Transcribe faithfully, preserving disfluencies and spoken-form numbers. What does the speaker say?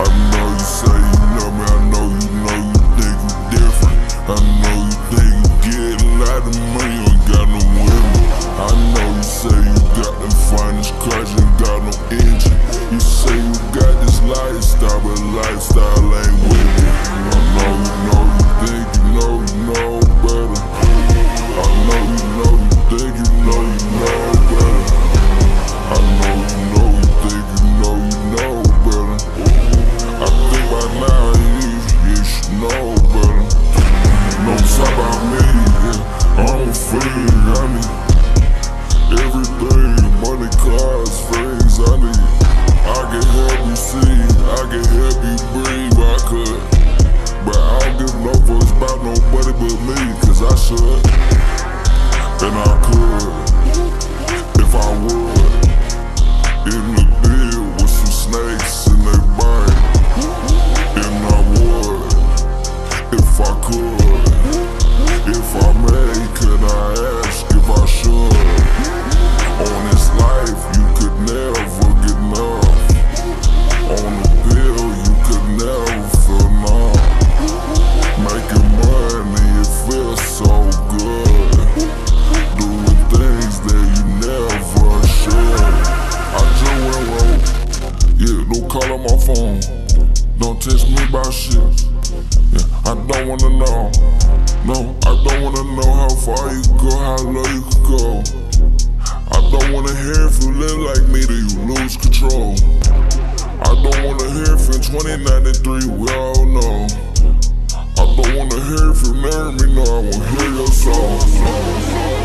I know you say you love me, I know you know you think you different. I know you think you get a lot of money, you ain't got no women. I know you say you got them finest cars, you ain't got no engine. You say you got this lifestyle, but lifestyle ain't with me. I know you know you think you know you know better. I know you know you think you know you know better. I know you know you think you know you know better. I think by now at least you should know better. No talk about me, yeah. I don't feel I need everything, money, cars, things I need. I can help you see, I can help you breathe, I could. But I don't give no fucks about nobody but me, cause I should. And I could, if I would. In the bed with some snakes in their brain. And I would, if I could. If I may, could I ask if I should? On this life, you could never get enough. On the pill, you could never feel numb. Making money, it feels so good. Doing things that you never should. I just went road. Yeah, don't call on my phone. Don't text me about shit. Yeah, I don't wanna know. No, I don't wanna know how far you go, how low you could go. I don't wanna hear if you live like me, do you lose control? I don't wanna hear if in twenty ninety-three we all know. I don't wanna hear if you marry me, no, I won't hear your song.